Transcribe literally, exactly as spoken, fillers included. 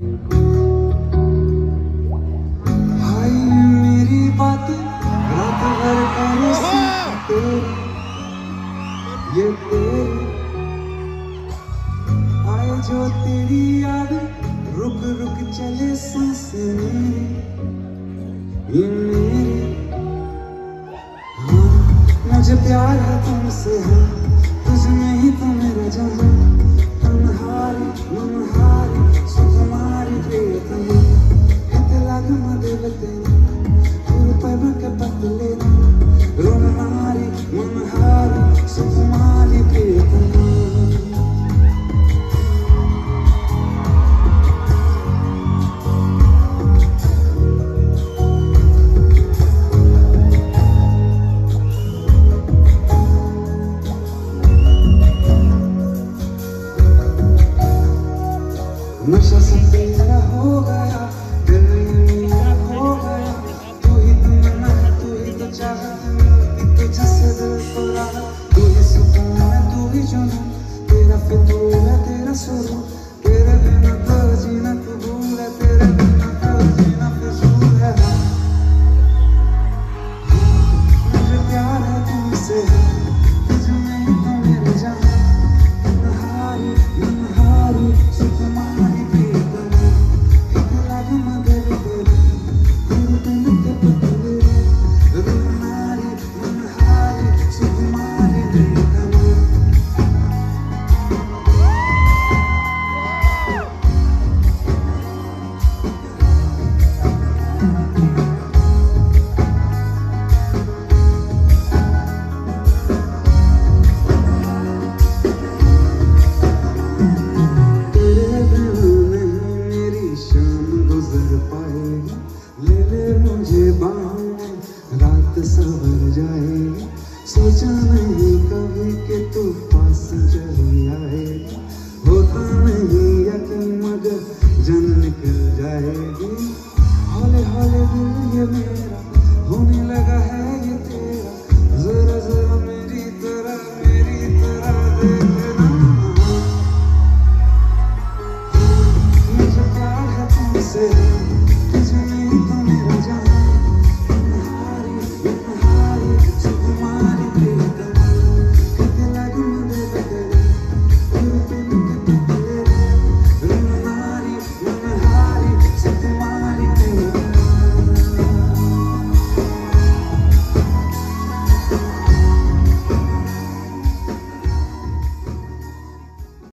ये आए जो तेरी याद रुक रुक चले सांसें मेरी ये मेरी हाँ मुझे प्यार है तुमसे है तुझ में ही तो मेरा जहां तन्हारी मनहारी सुकुमारी प्रियतम इतलाग मदेवते पूर्व पैब के बदले रोनहारी मनहारी सुकुमारी प्रियतम नशा सा तेरा हो गया दिल मेरा हो गया तू ही तो मना तू ही तो चाहत मिलती तुझसे दिल को राहत तू ही सुकून है तू ही जुनून तेरा फितूर है तेरा सुरूर।